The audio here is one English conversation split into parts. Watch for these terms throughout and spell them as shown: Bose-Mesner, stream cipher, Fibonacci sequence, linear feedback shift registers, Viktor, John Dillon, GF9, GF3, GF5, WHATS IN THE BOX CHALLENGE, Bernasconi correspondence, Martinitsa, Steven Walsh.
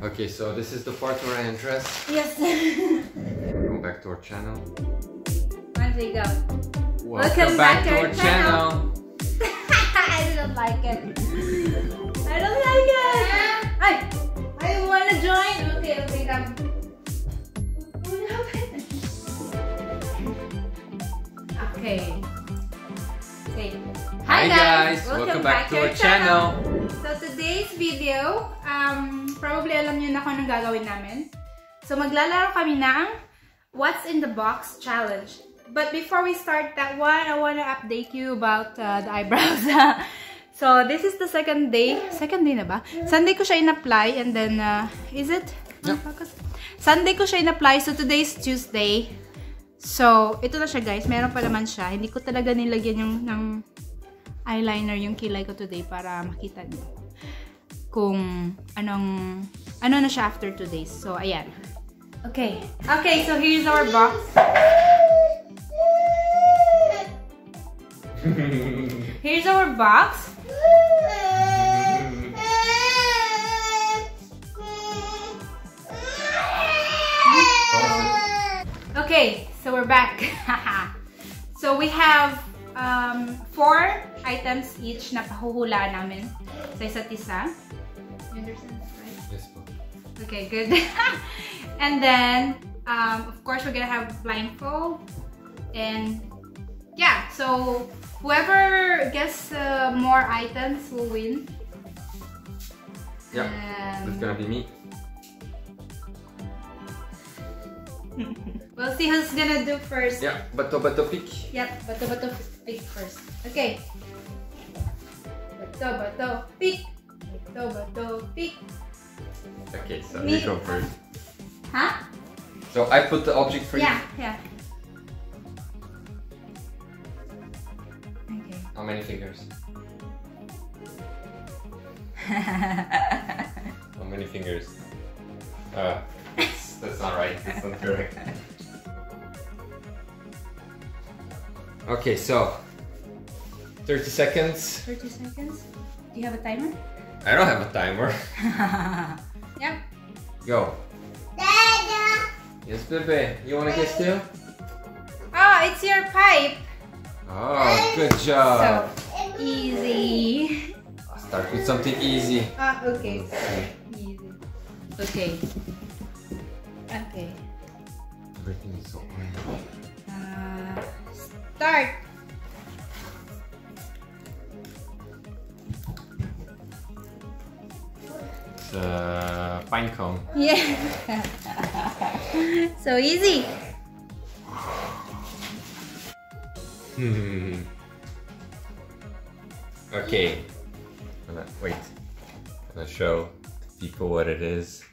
Okay, so this is the part where I undress. Yes. Welcome back to our channel. Where we go? Welcome back to our channel. I don't like it. I don't like it. I want to join. Okay, okay, come. What happened? Okay. Okay. Hi guys! Welcome back to our channel! So today's video, probably alam nyo na kung anong gagawin namin. So maglalaro kami ng What's in the Box Challenge. But before we start that one, I want to update you about the eyebrows. So this is the second day. Second day na ba? Sunday ko siya in-apply and then, is it? Yeah. Sunday ko siya in-apply, so today's Tuesday. So, ito na siya guys. Meron pa naman siya. Hindi ko talaga nilagyan yung ng eyeliner yung kilay ko today para makita niyo kung ano na siya after 2 days. So, ayan. Okay. Okay, so here's our box. Here's our box. Okay, so we're back. So we have 4 items each na pahuhulaan namin sa isa't isa. You understand that, right? Yes, po. Okay, good. And then, of course, we're gonna have blindfold. And yeah, so whoever gets more items will win. Yeah, that's gonna be me. We'll see who's gonna do first. Yeah, bato-bato pick. Yeah, bato-bato pick first. Okay. Bato-bato pick. Bato-bato pick. Okay, so you go first. Huh? So I put the object for you? Yeah, yeah. Okay. How many fingers? How many fingers? That's not right, that's not correct. Okay, so 30 seconds. 30 seconds? Do you have a timer? I don't have a timer. Yeah. Go. Dada. Yes, baby. You wanna guess too? Oh, it's your pipe. Oh, good job. So easy. I'll start with something easy. Ah, okay. Easy. Okay. Okay. Everything is so quiet. Start! It's a pine cone. Yeah! So easy! Okay. Wait. I'm gonna show people what it is.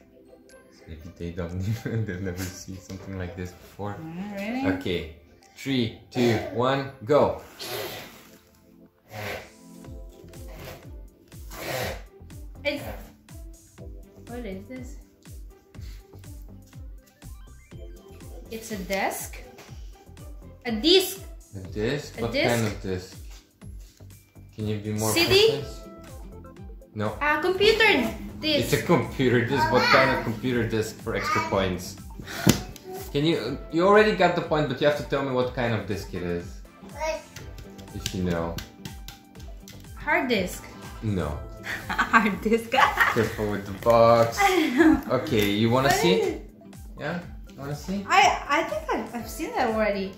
Maybe they don't even, they've never seen something like this before. Really? Okay. 3, 2, 1, go! It's... What is this? It's a desk? A disc! A disc? What kind of disc? Can you be more precise? No. A computer disc! It's a computer disc. What kind of computer disc for extra points? Can you? You already got the point, but you have to tell me what kind of disc it is. If you know. Hard disk. No. Hard disk. Careful with the box. Okay, you wanna see? Yeah, you wanna see? I think I've seen that already.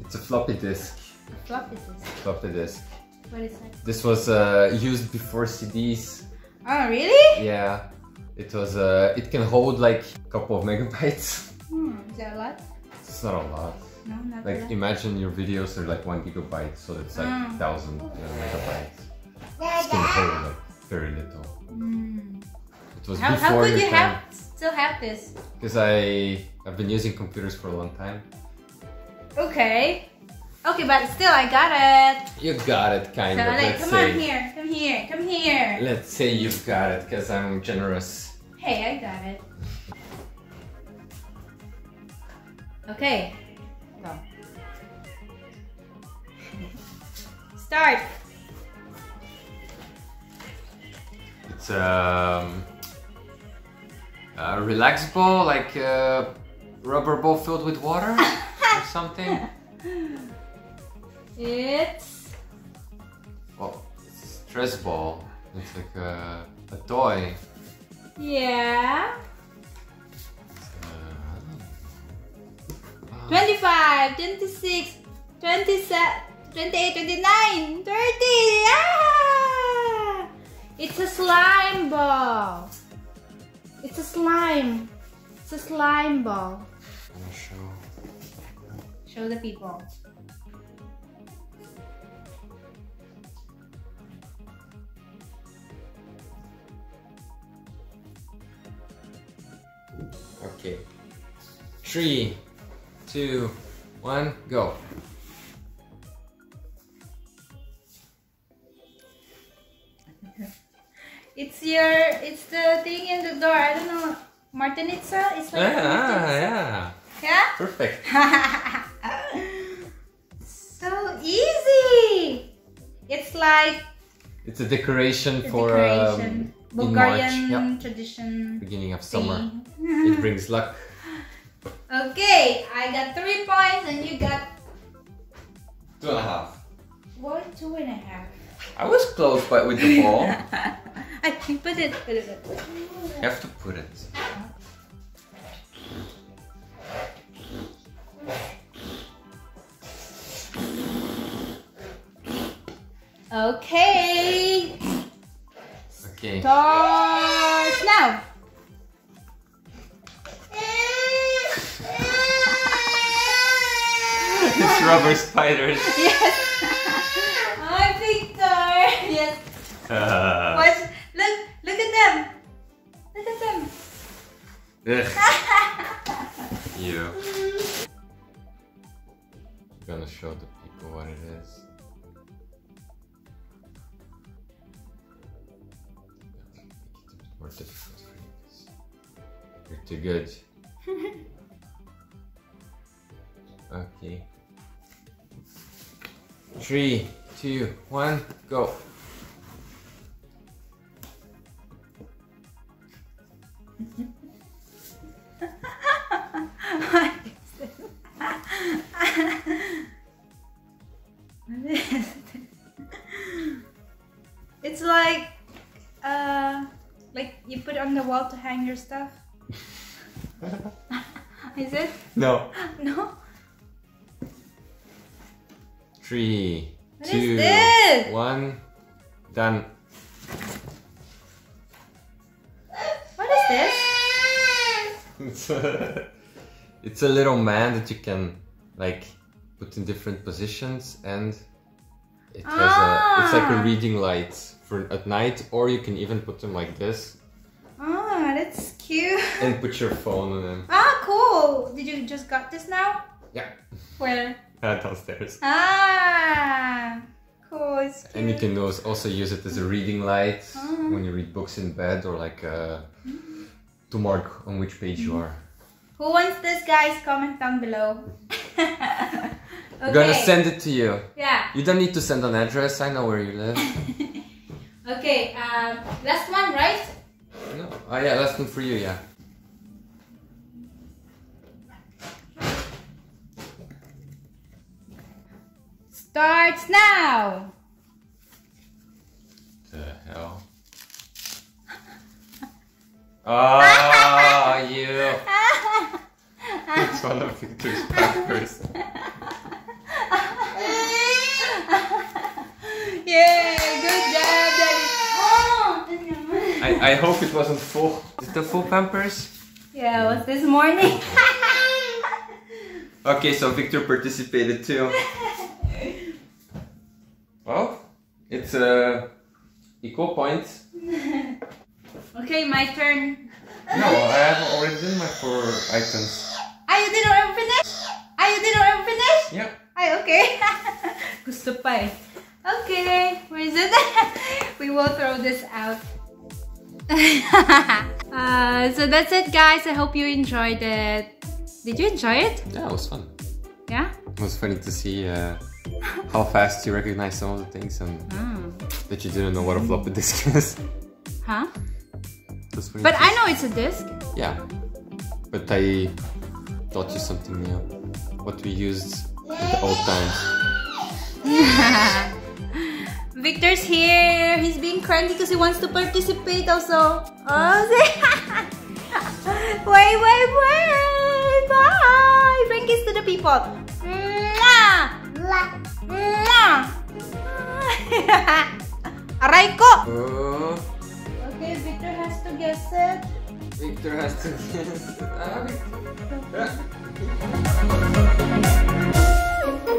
It's a floppy disk. A floppy disk. Floppy disk. What is that? This was used before CDs. Oh really? Yeah. It was. It can hold like a couple of megabytes. Is that a lot? It's not a lot. No, not a lot. Like imagine your videos are like 1 gigabyte, so it's like 1,000 megabytes. It can hold like very little. It was before your time. How could you still have this? Because I've been using computers for a long time. Okay. Okay, but still I got it. You got it, kind of. Like, come here. Let's say you've got it, because I'm generous. Hey, I got it. Okay, go. Start. It's A relaxed ball, like a rubber ball filled with water or something? It's... well, it's a stress ball. It's like a toy. Yeah. 25, 26, 27, 28, 29, 30. Ah! It's a slime ball. It's a slime. It's a slime ball. I'm gonna show the people. Okay. 3, 2, 1, go. It's the thing in the door. I don't know. Martinitsa is like. Yeah, Martinitsa. Yeah. Perfect. So easy. It's like. It's a decoration for Bulgarian tradition. Beginning of summer. It brings luck. Okay, I got 3 points and you got 2.5. What 2.5? I was close, but with the ball. I can put it. You have to put it. Okay. Okay. Start now. It's rubber spiders. Yes. Hi, Viktor. Yes. Watch. Look at them. Look at them. You. I'm gonna show the people what it is. Make it a bit more difficult for you. You're too good. Okay. 3, 2, 1, go. It's like you put on the wall to hang your stuff. Is it? No. No. 3, 2, 1, done. What is this? It's a little man that you can like put in different positions, and it has it's like a reading light for at night, or you can even put them like this. Ah, that's cute. And put your phone on them. Ah, cool. Did you just got this now? Yeah. Where? Downstairs. Ah, cool. It's cute. And you can also use it as a reading light when you read books in bed, or like to mark on which page you are. Who wants this, guys? Comment down below. Okay. I'm gonna send it to you. Yeah. You don't need to send an address. I know where you live. Okay. Last one, right? No. Oh yeah, last one for you. Yeah. Starts now! The hell? Oh, you! It's one of Victor's papers. Yay! Good job, Daddy! Oh. I hope it wasn't full. Is it the full Pampers? Yeah, it was this morning. Okay, so Victor participated too. Well, it's equal points. Okay, my turn. No, I have already done my 4 items. You did already finish? You did already finish? Yeah. Okay. Gusto pa eh. Okay, where is it? We will throw this out. So that's it, guys. I hope you enjoyed it. Did you enjoy it? Yeah, it was fun. Yeah? It was funny to see how fast you recognize some of the things and that you didn't know what a floppy disk is. Huh? That's what. But I know it's a disc. Yeah, but I taught you something new. What we used in the old times. Victor's here. He's being cranky because he wants to participate also. Oh, wait, wait, wait. Bye. Bring kiss to the people. Aray ko. Okay, Victor has to guess it. Victor has to guess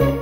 it.